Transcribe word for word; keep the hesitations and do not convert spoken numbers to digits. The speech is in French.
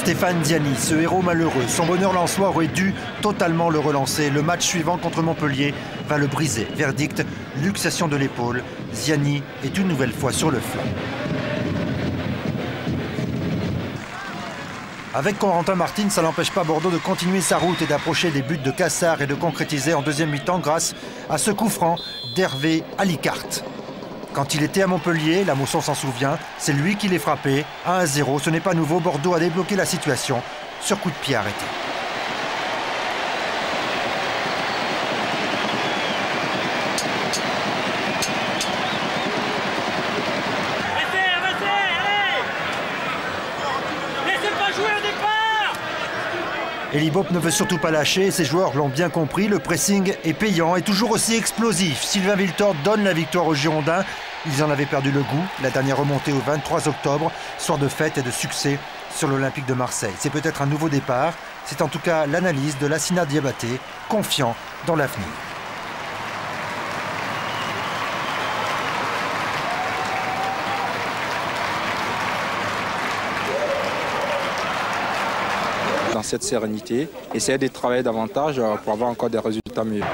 Stéphane Ziani, ce héros malheureux, son bonheur lensois aurait dû totalement le relancer. Le match suivant contre Montpellier va le briser. Verdict, luxation de l'épaule. Ziani est une nouvelle fois sur le flanc. Avec Corentin Martin, ça n'empêche pas Bordeaux de continuer sa route et d'approcher des buts de Cassard et de concrétiser en deuxième mi-temps grâce à ce coup franc d'Hervé Alicarte. Quand il était à Montpellier, la mousson s'en souvient, c'est lui qui les frappait, un à zéro, ce n'est pas nouveau, Bordeaux a débloqué la situation sur coup de pied arrêté. Elie Baup ne veut surtout pas lâcher, ses joueurs l'ont bien compris, le pressing est payant et toujours aussi explosif. Sylvain Wiltord donne la victoire aux Girondins, ils en avaient perdu le goût, la dernière remontée au vingt-trois octobre, soir de fête et de succès sur l'Olympique de Marseille. C'est peut-être un nouveau départ, c'est en tout cas l'analyse de Lassina Diabaté, confiant dans l'avenir. Dans cette sérénité, essayer de travailler davantage pour avoir encore des résultats mieux.